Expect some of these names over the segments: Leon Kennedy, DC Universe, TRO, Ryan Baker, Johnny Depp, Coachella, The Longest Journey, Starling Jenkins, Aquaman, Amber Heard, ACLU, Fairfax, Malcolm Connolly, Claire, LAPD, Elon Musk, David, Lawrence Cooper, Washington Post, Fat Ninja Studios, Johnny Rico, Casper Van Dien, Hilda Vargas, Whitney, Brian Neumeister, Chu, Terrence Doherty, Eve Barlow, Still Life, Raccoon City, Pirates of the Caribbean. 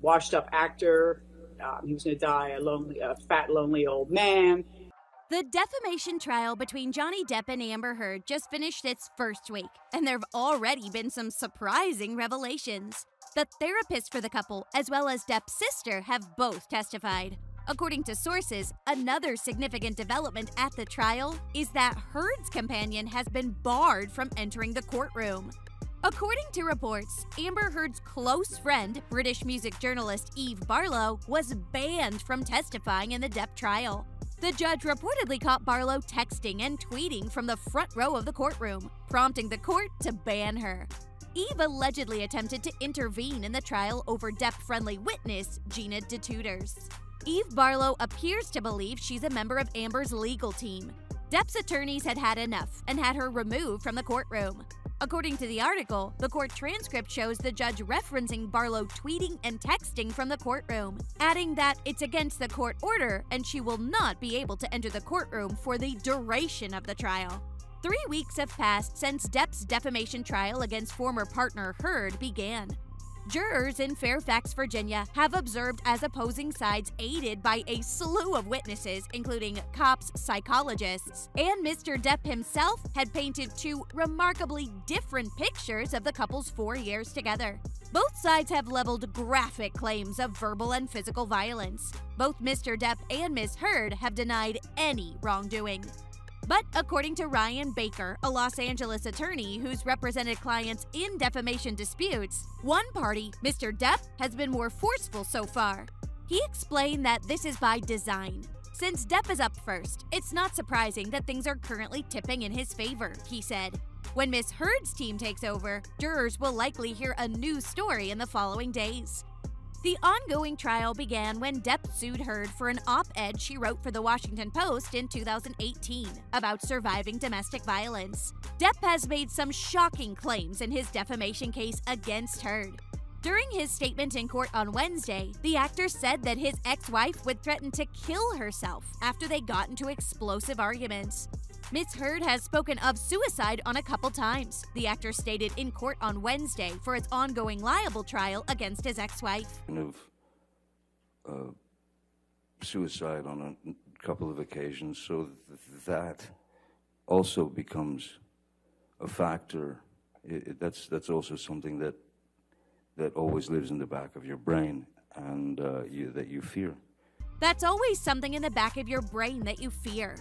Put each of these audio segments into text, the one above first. washed up actor. He was going to die a fat, lonely old man. The defamation trial between Johnny Depp and Amber Heard just finished its first week, and there have already been some surprising revelations. The therapist for the couple, as well as Depp's sister, have both testified. According to sources, another significant development at the trial is that Heard's companion has been barred from entering the courtroom. According to reports, Amber Heard's close friend, British music journalist Eve Barlow, was banned from testifying in the Depp trial. The judge reportedly caught Barlow texting and tweeting from the front row of the courtroom, prompting the court to ban her. Eve allegedly attempted to intervene in the trial over Depp-friendly witness Gina DeTuders. Eve Barlow appears to believe she's a member of Amber's legal team. Depp's attorneys had had enough and had her removed from the courtroom. According to the article, the court transcript shows the judge referencing Barlow tweeting and texting from the courtroom, adding that it's against the court order and she will not be able to enter the courtroom for the duration of the trial. 3 weeks have passed since Depp's defamation trial against former partner Heard began. Jurors in Fairfax, Virginia have observed as opposing sides aided by a slew of witnesses, including cops, psychologists, and Mr. Depp himself had painted two remarkably different pictures of the couple's 4 years together. Both sides have leveled graphic claims of verbal and physical violence. Both Mr. Depp and Ms. Heard have denied any wrongdoing. But according to Ryan Baker, a Los Angeles attorney who's represented clients in defamation disputes, one party, Mr. Depp, has been more forceful so far. He explained that this is by design. Since Depp is up first, it's not surprising that things are currently tipping in his favor, he said. When Ms. Heard's team takes over, jurors will likely hear a new story in the following days. The ongoing trial began when Depp sued Heard for an op-ed she wrote for the Washington Post in 2018 about surviving domestic violence. Depp has made some shocking claims in his defamation case against Heard. During his statement in court on Wednesday, the actor said that his ex-wife would threaten to kill herself after they got into explosive arguments. Ms. Heard has spoken of suicide on a couple times, the actor stated in court on Wednesday for its ongoing libel trial against his ex-wife. Suicide on a couple of occasions, so that also becomes a factor. That's also something that always lives in the back of your brain and that you fear. That's always something in the back of your brain that you fear.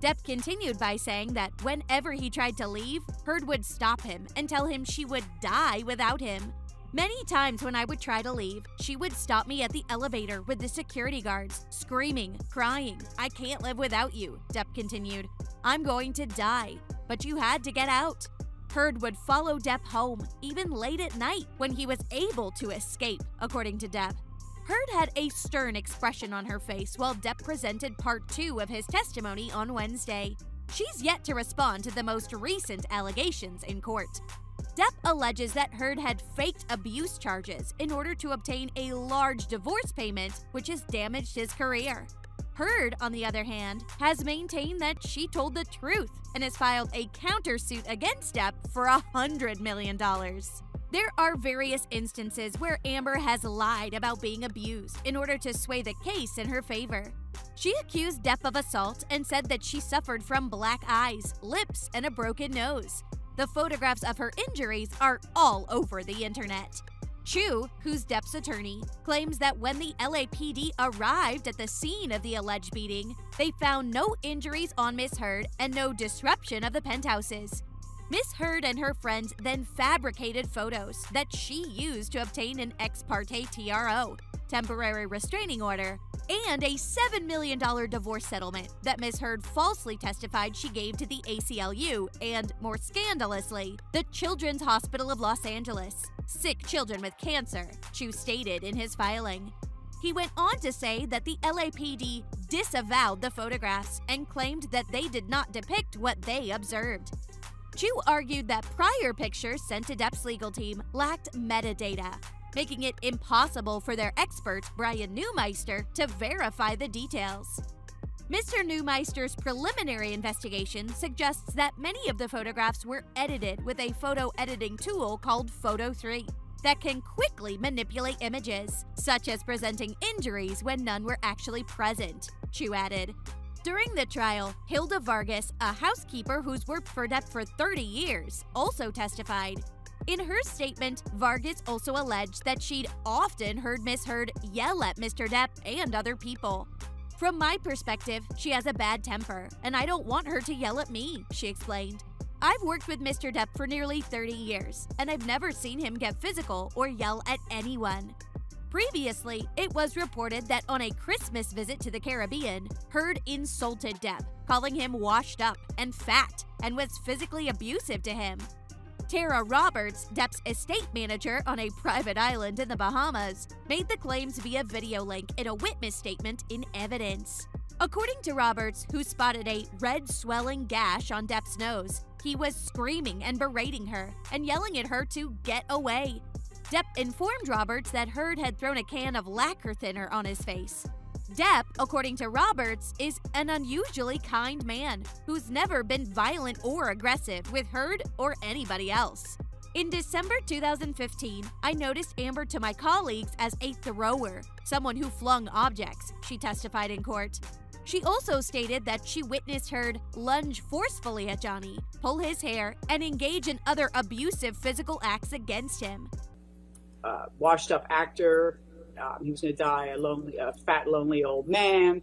Depp continued by saying that whenever he tried to leave, Heard would stop him and tell him she would die without him. Many times when I would try to leave, she would stop me at the elevator with the security guards, screaming, crying, "I can't live without you," Depp continued. "I'm going to die, but you had to get out." Heard would follow Depp home, even late at night, when he was able to escape, according to Depp. Heard had a stern expression on her face while Depp presented part 2 of his testimony on Wednesday. She's yet to respond to the most recent allegations in court. Depp alleges that Heard had faked abuse charges in order to obtain a large divorce payment, which has damaged his career. Heard, on the other hand, has maintained that she told the truth and has filed a countersuit against Depp for $100 million. There are various instances where Amber has lied about being abused in order to sway the case in her favor. She accused Depp of assault and said that she suffered from black eyes, lips, and a broken nose. The photographs of her injuries are all over the internet. Chu, who's Depp's attorney, claims that when the LAPD arrived at the scene of the alleged beating, they found no injuries on Ms. Heard and no disruption of the penthouses. Ms. Heard and her friends then fabricated photos that she used to obtain an ex parte TRO, temporary restraining order, and a $7 million divorce settlement that Ms. Heard falsely testified she gave to the ACLU and, more scandalously, the Children's Hospital of Los Angeles, sick children with cancer, Chu stated in his filing. He went on to say that the LAPD disavowed the photographs and claimed that they did not depict what they observed. Chu argued that prior pictures sent to Depp's legal team lacked metadata, making it impossible for their expert, Brian Neumeister, to verify the details. Mr. Neumeister's preliminary investigation suggests that many of the photographs were edited with a photo editing tool called Photo3. that can quickly manipulate images, such as presenting injuries when none were actually present, Chu added. During the trial, Hilda Vargas, a housekeeper who's worked for Depp for 30 years, also testified. In her statement, Vargas also alleged that she'd often heard Ms. Heard yell at Mr. Depp and other people. From my perspective, she has a bad temper, and I don't want her to yell at me, she explained. I've worked with Mr. Depp for nearly 30 years, and I've never seen him get physical or yell at anyone. Previously, it was reported that on a Christmas visit to the Caribbean, Heard insulted Depp, calling him washed up and fat, and was physically abusive to him. Tara Roberts, Depp's estate manager on a private island in the Bahamas, made the claims via video link in a witness statement in evidence. According to Roberts, who spotted a red swelling gash on Depp's nose, he was screaming and berating her and yelling at her to get away. Depp informed Roberts that Heard had thrown a can of lacquer thinner on his face. Depp, according to Roberts, is an unusually kind man who's never been violent or aggressive with Heard or anybody else. In December 2015, I noticed Amber to my colleagues as a thrower, someone who flung objects, she testified in court. She also stated that she witnessed Heard lunge forcefully at Johnny, pull his hair, and engage in other abusive physical acts against him. Washed-up actor. He was going to die a fat, lonely old man.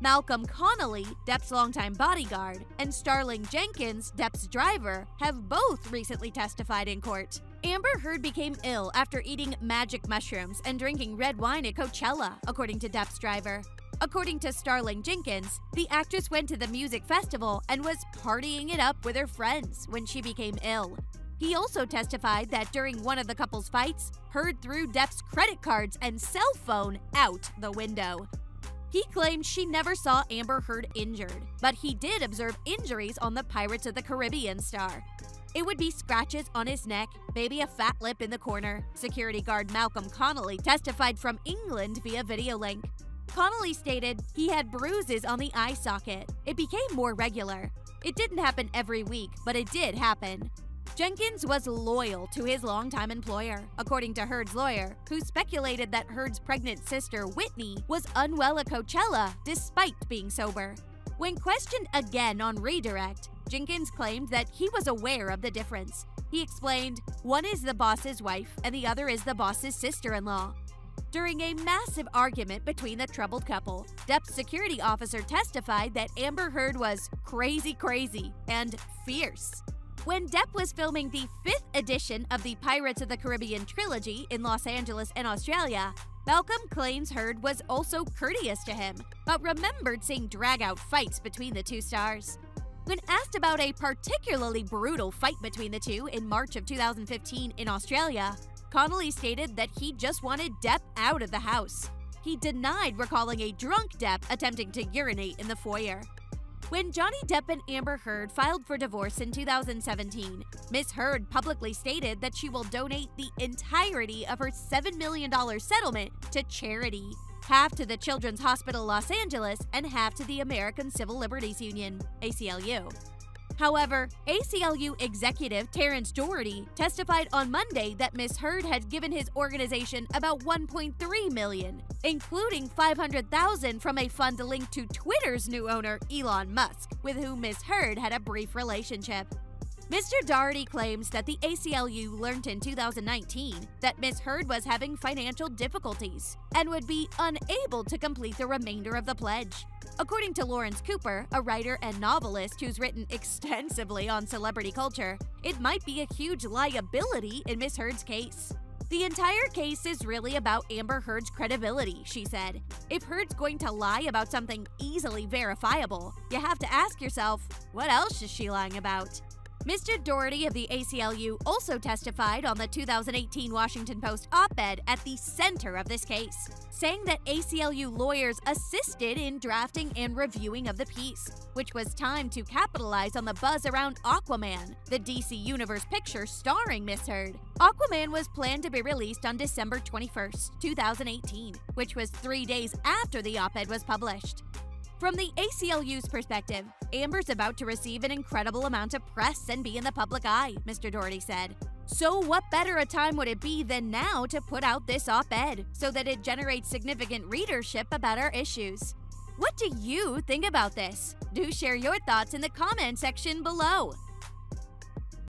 Malcolm Connolly, Depp's longtime bodyguard, and Starling Jenkins, Depp's driver, have both recently testified in court. Amber Heard became ill after eating magic mushrooms and drinking red wine at Coachella, according to Depp's driver. According to Starling Jenkins, the actress went to the music festival and was partying it up with her friends when she became ill. He also testified that during one of the couple's fights, Heard threw Depp's credit cards and cell phone out the window. He claimed she never saw Amber Heard injured, but he did observe injuries on the Pirates of the Caribbean star. It would be scratches on his neck, maybe a fat lip in the corner, security guard Malcolm Connolly testified from England via video link. Connolly stated he had bruises on the eye socket. It became more regular. It didn't happen every week, but it did happen. Jenkins was loyal to his longtime employer, according to Heard's lawyer, who speculated that Heard's pregnant sister, Whitney, was unwell at Coachella despite being sober. When questioned again on redirect, Jenkins claimed that he was aware of the difference. He explained, "One is the boss's wife and the other is the boss's sister-in-law." During a massive argument between the troubled couple, Depp's security officer testified that Amber Heard was crazy and fierce. When Depp was filming the 5th edition of the Pirates of the Caribbean trilogy in Los Angeles and Australia, Malcolm claims Heard was also courteous to him, but remembered seeing drag-out fights between the two stars. When asked about a particularly brutal fight between the two in March of 2015 in Australia, Connolly stated that he just wanted Depp out of the house. He denied recalling a drunk Depp attempting to urinate in the foyer. When Johnny Depp and Amber Heard filed for divorce in 2017, Ms. Heard publicly stated that she will donate the entirety of her $7 million settlement to charity, half to the Children's Hospital Los Angeles and half to the American Civil Liberties Union, ACLU. However, ACLU executive Terrence Doherty testified on Monday that Ms. Heard had given his organization about $1.3 million, including $500,000 from a fund linked to Twitter's new owner, Elon Musk, with whom Ms. Heard had a brief relationship. Mr. Doherty claims that the ACLU learned in 2019 that Ms. Heard was having financial difficulties and would be unable to complete the remainder of the pledge. According to Lawrence Cooper, a writer and novelist who's written extensively on celebrity culture, it might be a huge liability in Ms. Heard's case. The entire case is really about Amber Heard's credibility, she said. If Heard's going to lie about something easily verifiable, you have to ask yourself, what else is she lying about? Mr. Doherty of the ACLU also testified on the 2018 Washington Post op-ed at the center of this case, saying that ACLU lawyers assisted in drafting and reviewing of the piece, which was timed to capitalize on the buzz around Aquaman, the DC Universe picture starring Ms. Heard. Aquaman was planned to be released on December 21, 2018, which was 3 days after the op-ed was published. From the ACLU's perspective, Amber's about to receive an incredible amount of press and be in the public eye, Mr. Doherty said. So what better a time would it be than now to put out this op-ed so that it generates significant readership about our issues? What do you think about this? Do share your thoughts in the comment section below.